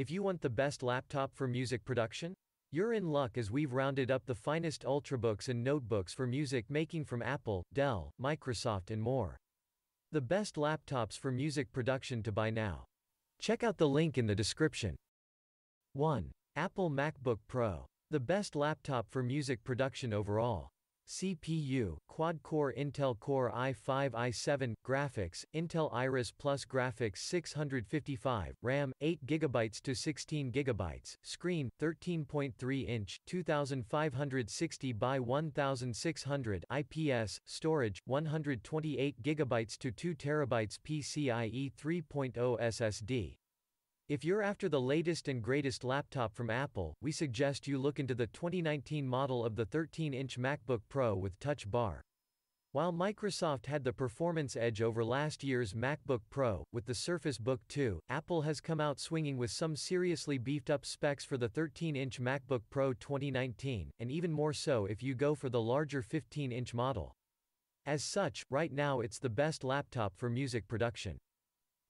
If you want the best laptop for music production, you're in luck, as we've rounded up the finest ultrabooks and notebooks for music making from Apple, Dell, Microsoft and more. The best laptops for music production to buy now. Check out the link in the description. 1. Apple MacBook Pro. The best laptop for music production overall. CPU, quad-core Intel Core i5 i7, graphics, Intel Iris Plus graphics 655, RAM, 8GB to 16GB, screen, 13.3-inch, 2560 by 1600 IPS, storage, 128GB to 2TB PCIe 3.0 SSD. If you're after the latest and greatest laptop from Apple, we suggest you look into the 2019 model of the 13-inch MacBook Pro with Touch Bar. While Microsoft had the performance edge over last year's MacBook Pro, with the Surface Book 2, Apple has come out swinging with some seriously beefed-up specs for the 13-inch MacBook Pro 2019, and even more so if you go for the larger 15-inch model. As such, right now it's the best laptop for music production.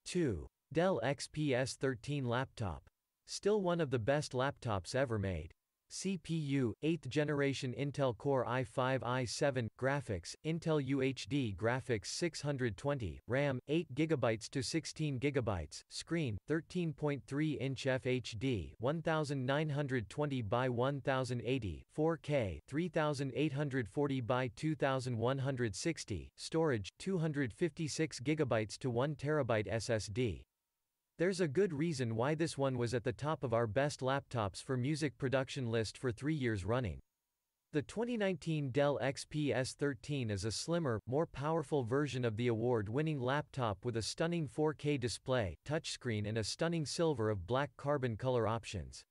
2. Dell XPS 13 laptop. Still one of the best laptops ever made. CPU, 8th generation Intel Core i5 i7, graphics, Intel UHD graphics 620, RAM, 8GB to 16GB, screen, 13.3-inch FHD 1920 by 1080, 4K 3840 by 2160, storage, 256GB to 1TB SSD. There's a good reason why this one was at the top of our best laptops for music production list for 3 years running. The 2019 Dell XPS 13 is a slimmer, more powerful version of the award-winning laptop with a stunning 4K display, touchscreen and a stunning silver of black carbon color options.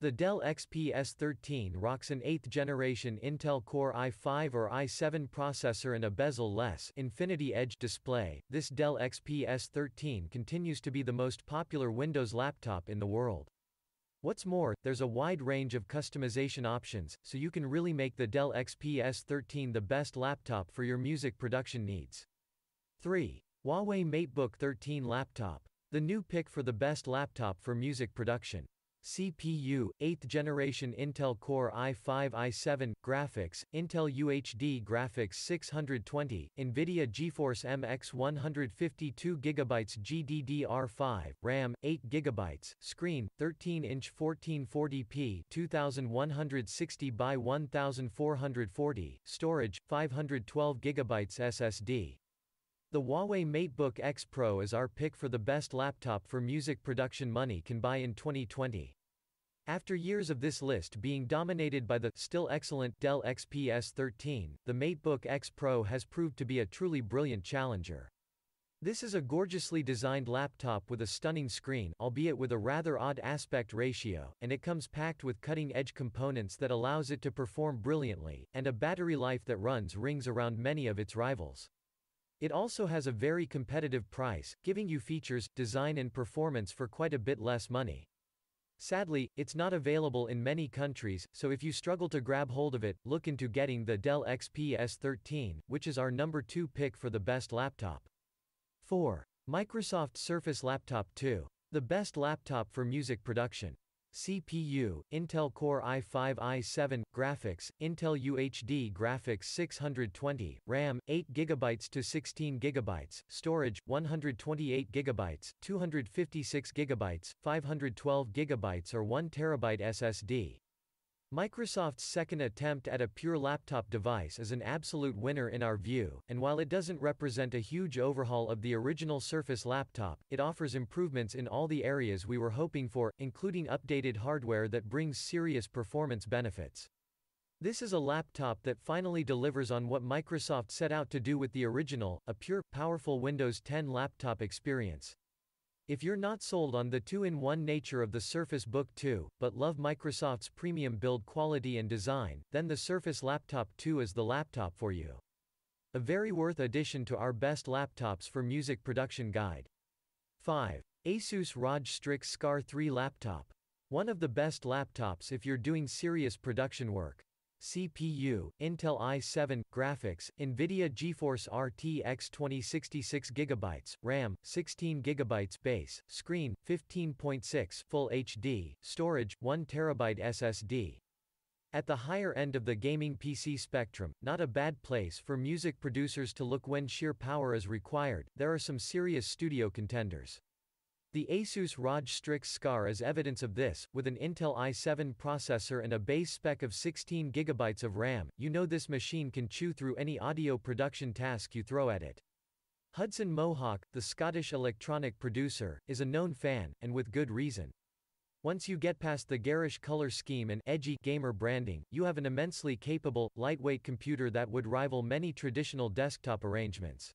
The Dell XPS 13 rocks an 8th generation Intel Core i5 or i7 processor and a bezel-less Infinity Edge display. This Dell XPS 13 continues to be the most popular Windows laptop in the world. What's more, there's a wide range of customization options, so you can really make the Dell XPS 13 the best laptop for your music production needs. 3. Huawei MateBook 13 laptop. The new pick for the best laptop for music production. CPU, 8th generation Intel Core i5 i7, graphics, Intel UHD graphics 620, NVIDIA GeForce MX 152GB GDDR5, RAM, 8GB, screen, 13-inch 1440p 2160 by 1440, storage, 512GB SSD. The Huawei MateBook X Pro is our pick for the best laptop for music production money can buy in 2020. After years of this list being dominated by the still excellent Dell XPS 13, the MateBook X Pro has proved to be a truly brilliant challenger. This is a gorgeously designed laptop with a stunning screen, albeit with a rather odd aspect ratio, and it comes packed with cutting-edge components that allows it to perform brilliantly, and a battery life that runs rings around many of its rivals. It also has a very competitive price, giving you features, design and performance for quite a bit less money. Sadly, it's not available in many countries, so if you struggle to grab hold of it, look into getting the Dell XPS 13, which is our number 2 pick for the best laptop. 4. Microsoft Surface Laptop 2. The best laptop for music production. CPU, Intel Core i5 i7, graphics, Intel UHD graphics 620, RAM, 8GB to 16GB, storage, 128GB, 256GB, 512GB or 1TB SSD. Microsoft's second attempt at a pure laptop device is an absolute winner in our view, and while it doesn't represent a huge overhaul of the original Surface laptop, it offers improvements in all the areas we were hoping for, including updated hardware that brings serious performance benefits. This is a laptop that finally delivers on what Microsoft set out to do with the original, a pure, powerful Windows 10 laptop experience. If you're not sold on the two-in-one nature of the Surface Book 2, but love Microsoft's premium build quality and design, then the Surface Laptop 2 is the laptop for you. A very worth addition to our best laptops for music production guide. 5. Asus ROG Strix Scar 3 laptop. One of the best laptops if you're doing serious production work. CPU, Intel i7, graphics, NVIDIA GeForce RTX 2060 6GB, RAM, 16GB base, screen, 15.6 Full HD, storage, 1TB SSD. At the higher end of the gaming PC spectrum, not a bad place for music producers to look when sheer power is required. There are some serious studio contenders. The Asus ROG Strix Scar is evidence of this, with an Intel i7 processor and a base spec of 16GB of RAM. You know this machine can chew through any audio production task you throw at it. Hudson Mohawk, the Scottish electronic producer, is a known fan, and with good reason. Once you get past the garish color scheme and edgy gamer branding, you have an immensely capable, lightweight computer that would rival many traditional desktop arrangements.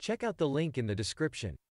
Check out the link in the description.